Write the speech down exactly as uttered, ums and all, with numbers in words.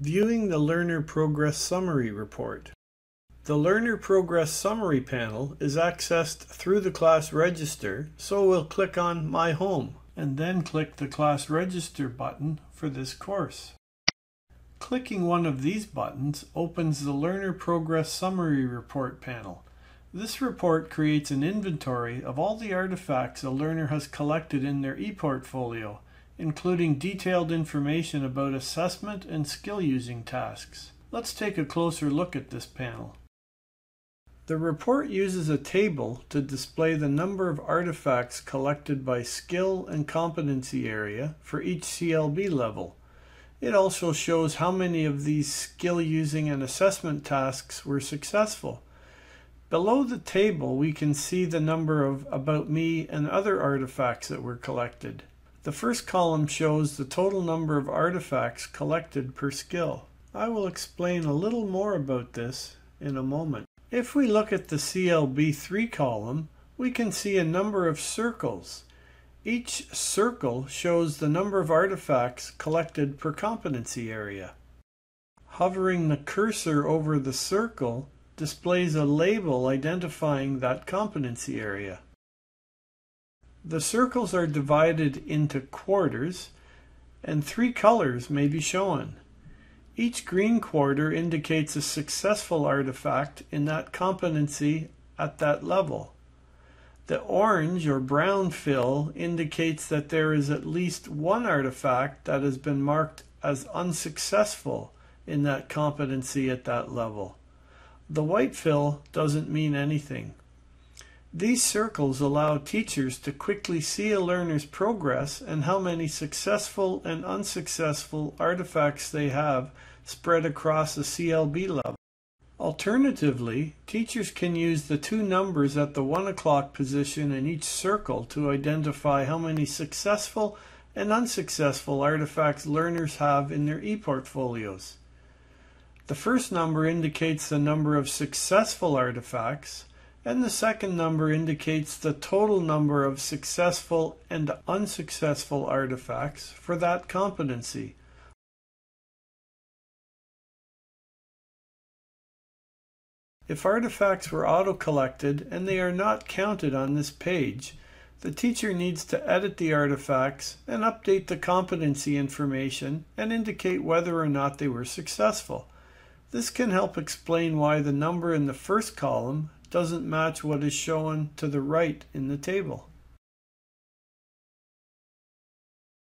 Viewing the Learner Progress Summary report. The Learner Progress Summary panel is accessed through the Class Register, so we'll click on My Home and then click the Class Register button for this course. Clicking one of these buttons opens the Learner Progress Summary report panel. This report creates an inventory of all the artifacts a learner has collected in their ePortfolio, including detailed information about assessment and skill-using tasks. Let's take a closer look at this panel. The report uses a table to display the number of artifacts collected by skill and competency area for each C L B level. It also shows how many of these skill-using and assessment tasks were successful. Below the table, we can see the number of About Me and other artifacts that were collected. The first column shows the total number of artifacts collected per skill. I will explain a little more about this in a moment. If we look at the C L B three column, we can see a number of circles. Each circle shows the number of artifacts collected per competency area. Hovering the cursor over the circle displays a label identifying that competency area. The circles are divided into quarters, and three colors may be shown. Each green quarter indicates a successful artifact in that competency at that level. The orange or brown fill indicates that there is at least one artifact that has been marked as unsuccessful in that competency at that level. The white fill doesn't mean anything. These circles allow teachers to quickly see a learner's progress and how many successful and unsuccessful artifacts they have spread across a C L B level. Alternatively, teachers can use the two numbers at the one o'clock position in each circle to identify how many successful and unsuccessful artifacts learners have in their ePortfolios. The first number indicates the number of successful artifacts, and the second number indicates the total number of successful and unsuccessful artifacts for that competency. If artifacts were auto-collected and they are not counted on this page, the teacher needs to edit the artifacts and update the competency information and indicate whether or not they were successful. This can help explain why the number in the first column doesn't match what is shown to the right in the table.